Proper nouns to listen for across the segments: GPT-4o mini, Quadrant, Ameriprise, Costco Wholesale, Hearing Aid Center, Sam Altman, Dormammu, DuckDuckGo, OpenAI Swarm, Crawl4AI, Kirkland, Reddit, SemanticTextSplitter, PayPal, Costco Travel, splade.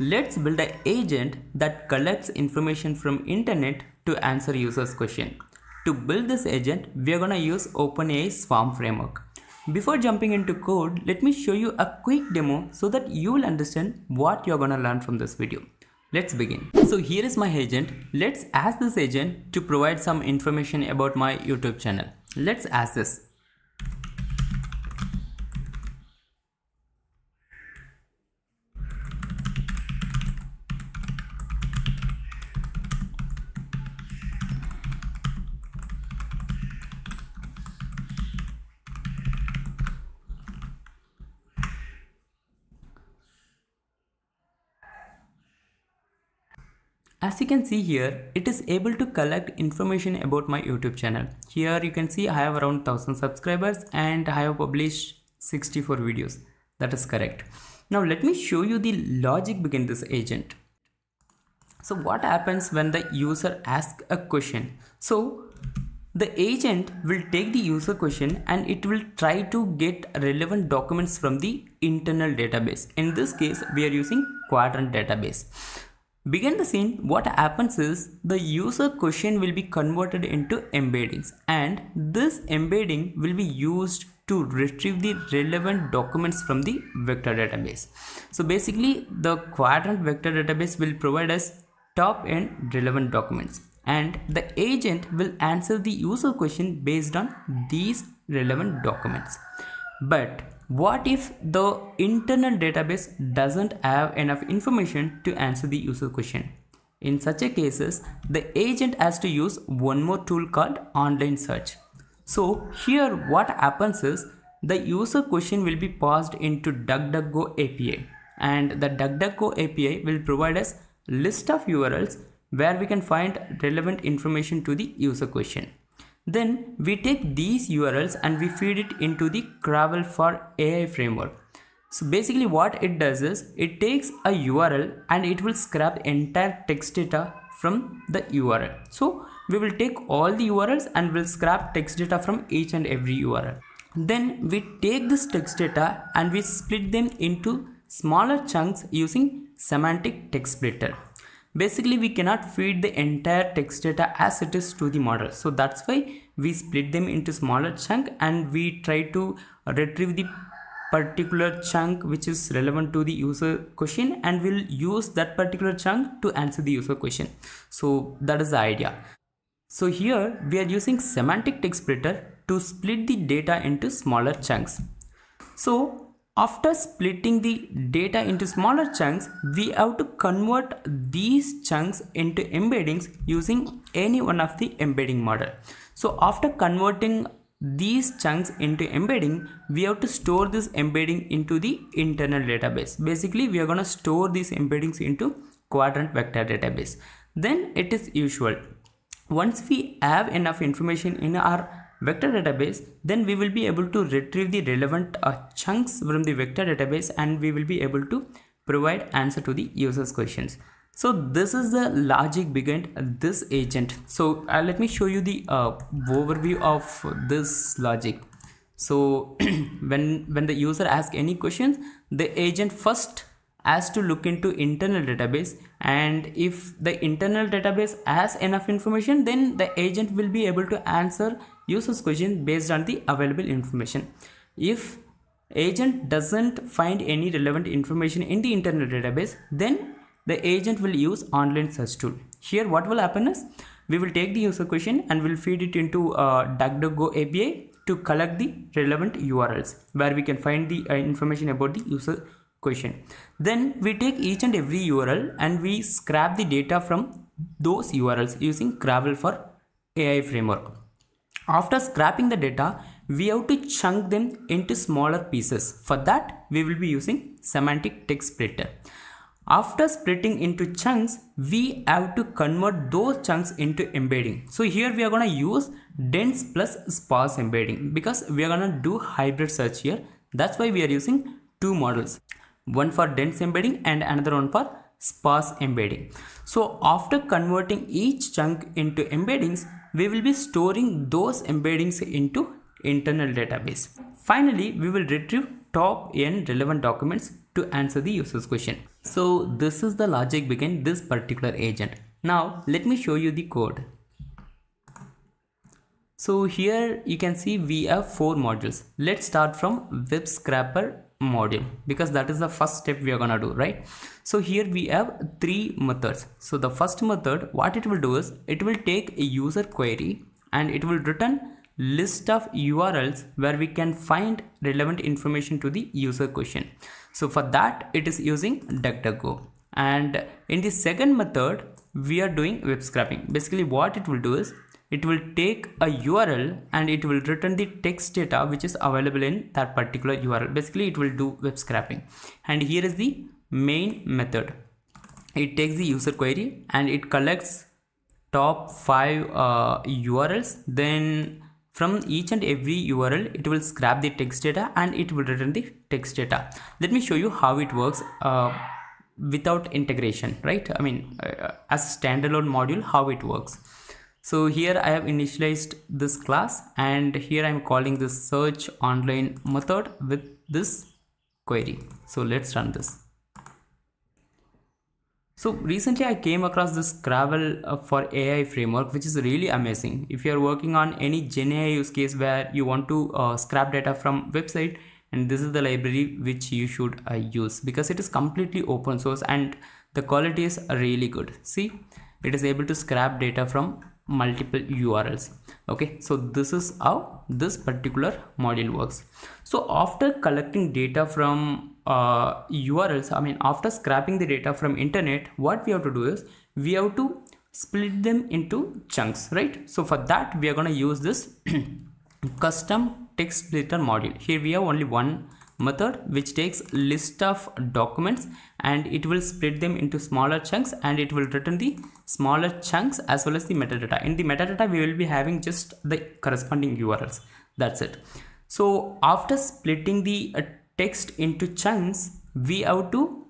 Let's build an agent that collects information from internet to answer users' question. To build this agent, we are gonna use OpenAI Swarm framework. Before jumping into code, let me show you a quick demo so that you will understand what you are gonna learn from this video. Let's begin. So here is my agent. Let's ask this agent to provide some information about my YouTube channel. Let's ask this. As you can see here, it is able to collect information about my YouTube channel. Here you can see I have around 1000 subscribers and I have published 64 videos. That is correct. Now let me show you the logic behind this agent. So what happens when the user asks a question? So the agent will take the user question and it will try to get relevant documents from the internal database. In this case, we are using Quadrant database. Behind the scene, what happens is the user question will be converted into embeddings, and this embedding will be used to retrieve the relevant documents from the vector database. So basically, the Quadrant vector database will provide us top-end relevant documents, and the agent will answer the user question based on these relevant documents. But what if the internal database doesn't have enough information to answer the user question? In such a cases, the agent has to use one more tool called online search. So here what happens is the user question will be passed into DuckDuckGo API, and the DuckDuckGo API will provide us a list of URLs where we can find relevant information to the user question. Then we take these URLs and we feed it into the Crawl4AI framework. So basically what it does is it takes a URL and it will scrap entire text data from the URL. So we will take all the URLs and we'll scrap text data from each and every URL. Then we take this text data and we split them into smaller chunks using semantic text splitter. Basically, we cannot feed the entire text data as it is to the model. So that's why we split them into smaller chunks and we try to retrieve the particular chunk which is relevant to the user question, and we'll use that particular chunk to answer the user question. So that is the idea. So here we are using semantic text splitter to split the data into smaller chunks. So after splitting the data into smaller chunks, we have to convert these chunks into embeddings using any one of the embedding model. So after converting these chunks into embedding, we have to store this embedding into the internal database. Basically, we are going to store these embeddings into Quadrant vector database. Then it is usual. Once we have enough information in our vector database, then we will be able to retrieve the relevant chunks from the vector database, and we will be able to provide answer to the user's questions. So this is the logic behind this agent. So let me show you the overview of this logic. So when the user asks any questions, the agent first has to look into internal database, and if the internal database has enough information, then the agent will be able to answer user's question based on the available information. If agent doesn't find any relevant information in the internal database, then the agent will use online search tool. Here what will happen is we will take the user question and we'll feed it into DuckDuckGo API to collect the relevant URLs where we can find the information about the user question. Then we take each and every URL and we scrap the data from those URLs using Crawl4AI framework. After scrapping the data, we have to chunk them into smaller pieces. For that, we will be using semantic text splitter. After splitting into chunks, we have to convert those chunks into embedding. So here we are going to use dense plus sparse embedding because we are going to do hybrid search here. That's why we are using two models, one for dense embedding and another one for sparse embedding. So after converting each chunk into embeddings, we will be storing those embeddings into internal database. Finally, we will retrieve top-end relevant documents to answer the user's question. So this is the logic behind this particular agent. Now let me show you the code. So here you can see we have 4 modules. Let's start from web scraper module because that is the first step we are gonna do, right? So here we have 3 methods. So the first method, what it will do is it will take a user query and it will return list of URLs where we can find relevant information to the user question. So for that it is using DuckDuckGo. And in the second method we are doing web scraping. Basically what it will do is it will take a URL and it will return the text data which is available in that particular URL. Basically it will do web scraping. And here is the main method. It takes the user query and it collects top 5 URLs. Then from each and every URL, it will scrap the text data and it will return the text data. Let me show you how it works without integration, right? I mean, as a standalone module, how it works. So here I have initialized this class and here I'm calling this search online method with this query. So let's run this. So recently I came across this Crawl for AI framework, which is really amazing. If you are working on any GenAI use case where you want to scrap data from website, and this is the library which you should use because it is completely open source and the quality is really good. See, it is able to scrap data from multiple URLs. Okay, so this is how this particular module works. So after collecting data from URLs, I mean after scrapping the data from internet, what we have to do is we have to split them into chunks, right? So for that we are going to use this custom text splitter module. Here we have only one method which takes list of documents and it will split them into smaller chunks and it will return the smaller chunks as well as the metadata. In the metadata we will be having just the corresponding URLs, that's it. So after splitting the text into chunks, we have to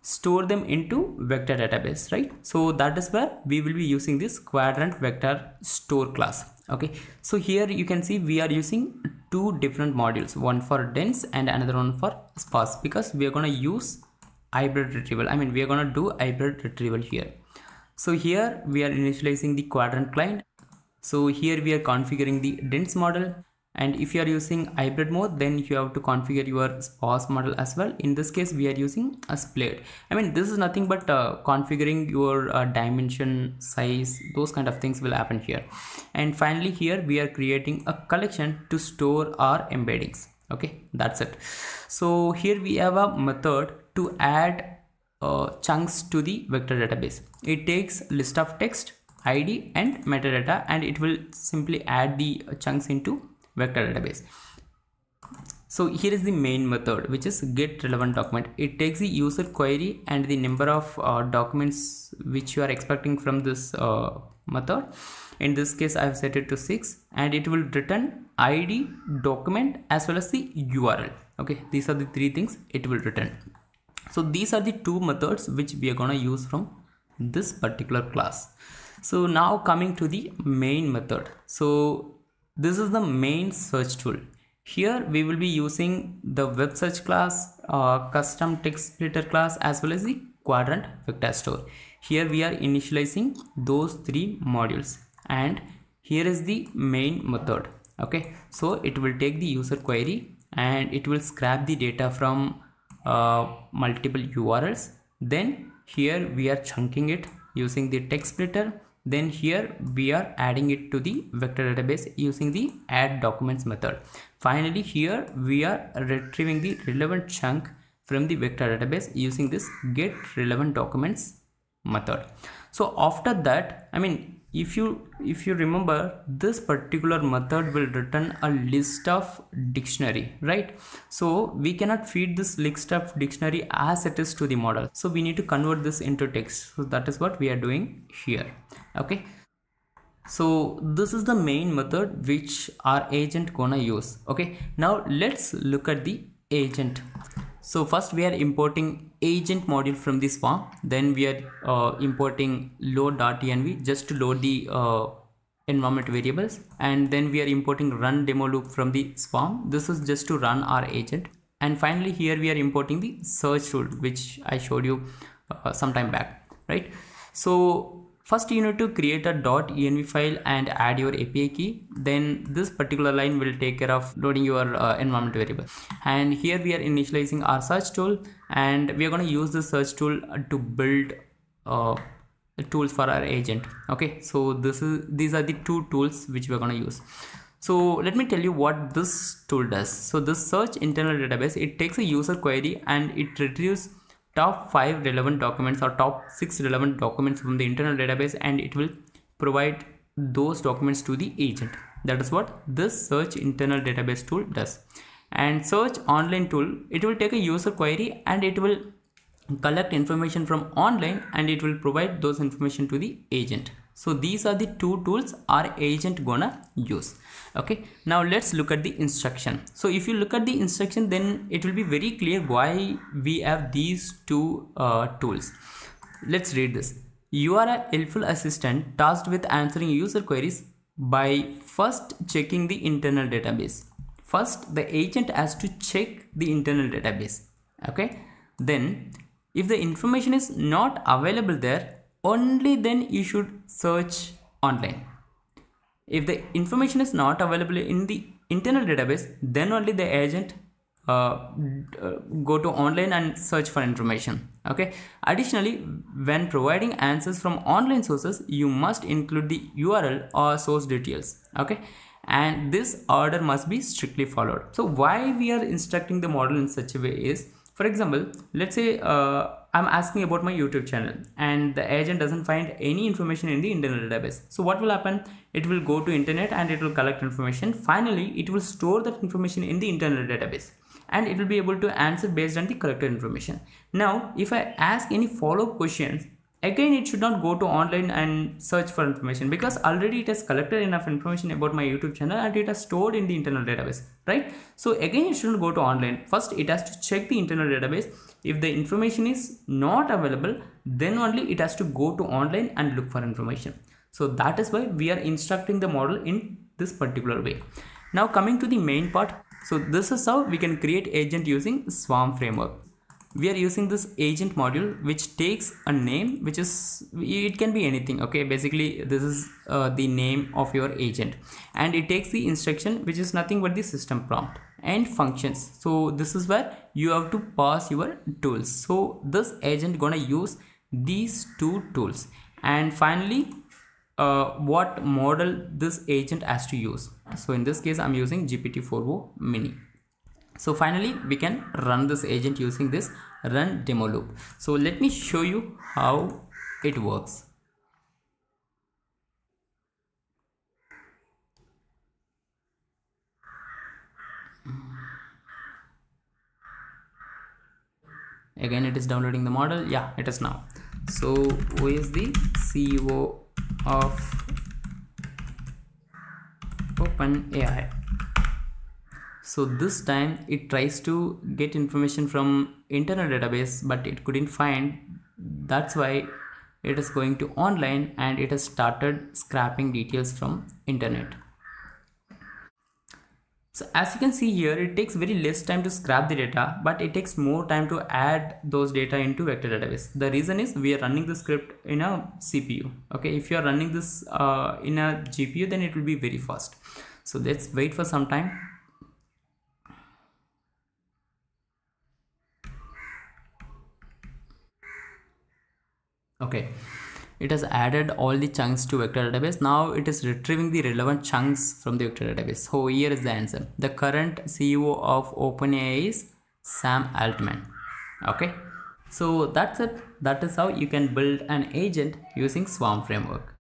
store them into vector database, right? So that is where we will be using this Quadrant vector store class. Okay, so here you can see we are using 2 different modules, one for dense and another one for sparse, because we are going to use hybrid retrieval. I mean we are going to do hybrid retrieval here. So here we are initializing the Quadrant client. So here we are configuring the dense model. And if you are using hybrid mode, then you have to configure your sparse model as well. In this case, we are using a splade. I mean, this is nothing but configuring your dimension, size, those kind of things will happen here. And finally, here we are creating a collection to store our embeddings. Okay, that's it. So here we have a method to add chunks to the vector database. It takes list of text, ID and metadata, and it will simply add the chunks into vector database. So here is the main method, which is get relevant document. It takes the user query and the number of documents which you are expecting from this method. In this case I have set it to 6 and it will return ID, document as well as the URL. Okay, these are the 3 things it will return. So these are the 2 methods which we are gonna use from this particular class. So now coming to the main method. So this is the main search tool. Here we will be using the web search class, custom text splitter class, as well as the Quadrant vector store. Here we are initializing those 3 modules. And here is the main method. Okay, so it will take the user query and it will scrap the data from multiple URLs. Then here we are chunking it using the text splitter. Then here we are adding it to the vector database using the add documents method. Finally, here we are retrieving the relevant chunk from the vector database using this get relevant documents method. So after that, I mean, if you remember, this particular method will return a list of dictionary, right? So we cannot feed this list of dictionary as it is to the model. So we need to convert this into text. So that is what we are doing here. Okay. So this is the main method which our agent gonna use. Okay. Now let's look at the agent. So first we are importing agent module from the Swarm. Then we are importing load.env just to load the environment variables. And then we are importing run demo loop from the Swarm. This is just to run our agent. And finally, here we are importing the search tool, which I showed you some time back, right? So first you need to create a .env file and add your API key. Then this particular line will take care of loading your environment variable. And here we are initializing our search tool, and we are going to use the search tool to build tools for our agent. Okay, so these are the two tools which we're going to use. So let me tell you what this tool does. So this search internal database, it takes a user query and it retrieves top 5 relevant documents or top 6 relevant documents from the internal database, and it will provide those documents to the agent. That is what this search internal database tool does. And search online tool, it will take a user query and it will collect information from online and it will provide those information to the agent. So these are the two tools our agent gonna use. Okay, now let's look at the instruction. So if you look at the instruction, then it will be very clear why we have these two tools. Let's read this. You are a helpful assistant tasked with answering user queries by first checking the internal database. First, the agent has to check the internal database. Okay, then if the information is not available there, only then you should search online. If the information is not available in the internal database, then only the agent go to online and search for information. Okay. Additionally, when providing answers from online sources, you must include the URL or source details. Okay. And this order must be strictly followed. So why we are instructing the model in such a way is, for example, let's say I'm asking about my YouTube channel and the agent doesn't find any information in the internal database. So what will happen? It will go to internet and it will collect information. Finally, it will store that information in the internal database and it will be able to answer based on the correct information. Now, if I ask any follow-up questions, again, it should not go to online and search for information because already it has collected enough information about my YouTube channel and it has stored in the internal database, right? So again, it shouldn't go to online. First, it has to check the internal database. If the information is not available, then only it has to go to online and look for information. So that is why we are instructing the model in this particular way. Now coming to the main part. So this is how we can create agent using Swarm framework. We are using this agent module, which takes a name, which is, it can be anything. Okay, basically this is the name of your agent, and it takes the instruction, which is nothing but the system prompt and functions. So this is where you have to pass your tools. So this agent gonna use these two tools. And finally, what model this agent has to use. So in this case, I'm using GPT-4o mini. So finally, we can run this agent using this run demo loop. So let me show you how it works. Again, it is downloading the model. Yeah, it is now. So who is the CEO of OpenAI? So this time it tries to get information from internal database, but it couldn't find. That's why it is going to online and it has started scraping details from internet. So as you can see here, it takes very less time to scrap the data, but it takes more time to add those data into vector database. The reason is we are running the script in a CPU. Okay, if you are running this in a GPU, then it will be very fast. So let's wait for some time. Okay, it has added all the chunks to vector database. Now it is retrieving the relevant chunks from the vector database. So here is the answer. The current CEO of OpenAI is Sam Altman. Okay, so that's it. That is how you can build an agent using Swarm framework.